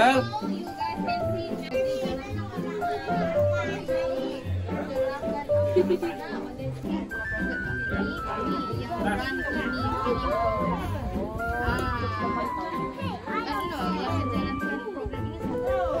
Well,